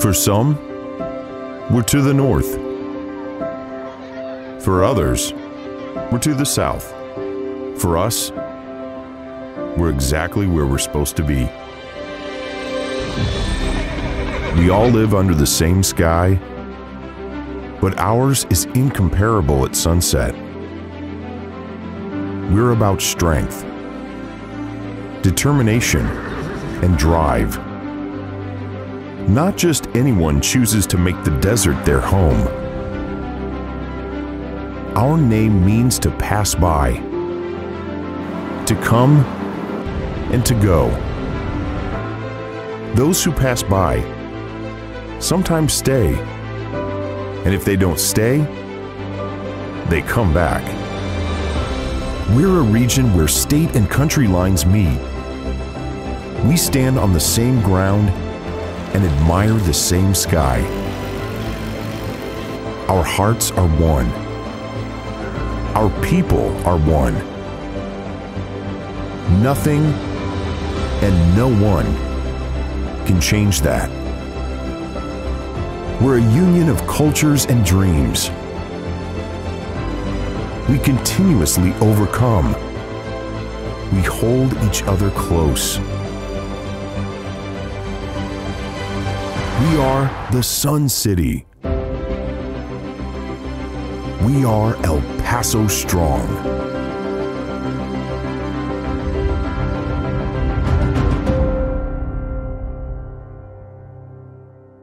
For some, we're to the north. For others, we're to the south. For us, we're exactly where we're supposed to be. We all live under the same sky, but ours is incomparable at sunset. We're about strength, determination, and drive. Not just anyone chooses to make the desert their home. Our name means to pass by, to come and to go. Those who pass by sometimes stay, and if they don't stay, they come back. We're a region where state and country lines meet. We stand on the same ground and admire the same sky. Our hearts are one. Our people are one. Nothing and no one can change that. We're a union of cultures and dreams. We continuously overcome. We hold each other close. We are the Sun City. We are El Paso strong.